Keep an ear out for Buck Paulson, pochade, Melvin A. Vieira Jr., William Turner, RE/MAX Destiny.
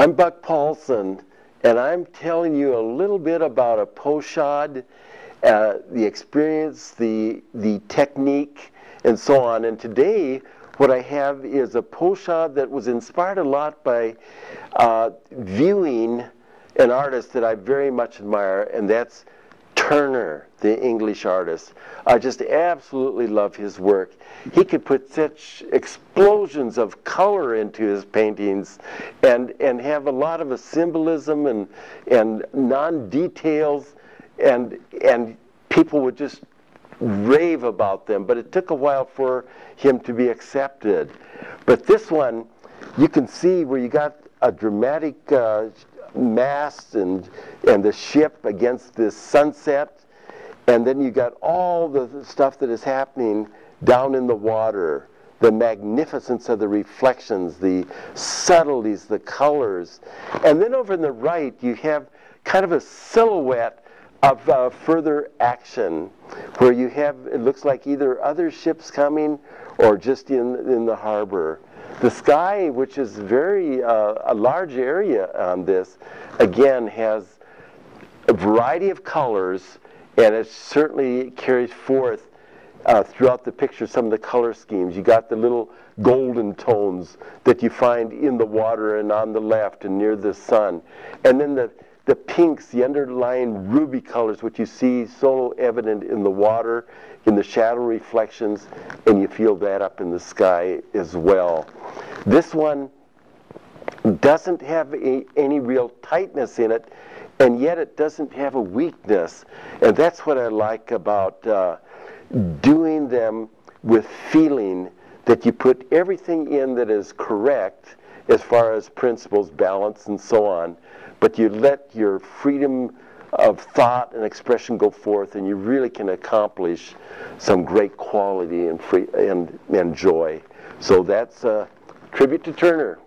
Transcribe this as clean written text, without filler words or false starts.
I'm Buck Paulson, and I'm telling you a little bit about a pochade, the experience, the technique, and so on. And today, what I have is a pochade that was inspired a lot by viewing an artist that I very much admire, and that's Turner, the English artist. I just absolutely love his work. He could put such explosions of color into his paintings and have a lot of a symbolism and non-details, and people would just rave about them. But it took a while for him to be accepted. But this one, you can see where you got a dramatic mast and the ship against this sunset, and then you got all the stuff that is happening down in the water, the magnificence of the reflections, the subtleties, the colors. And then over on the right you have kind of a silhouette of further action, where you have, it looks like either other ships coming or just in the harbor. The sky, which is very a large area on this, again has a variety of colors, and it certainly carries forth throughout the picture some of the color schemes. You got the little golden tones that you find in the water and on the left and near the sun. And then the pinks, the underlying ruby colors, which you see so evident in the water, in the shadow reflections, and you feel that up in the sky as well. This one doesn't have any real tightness in it, and yet it doesn't have a weakness. And that's what I like about doing them with feeling, that you put everything in that is correct as far as principles, balance, and so on, but you let your freedom of thought and expression go forth, and you really can accomplish some great quality and joy. So that's a tribute to Turner.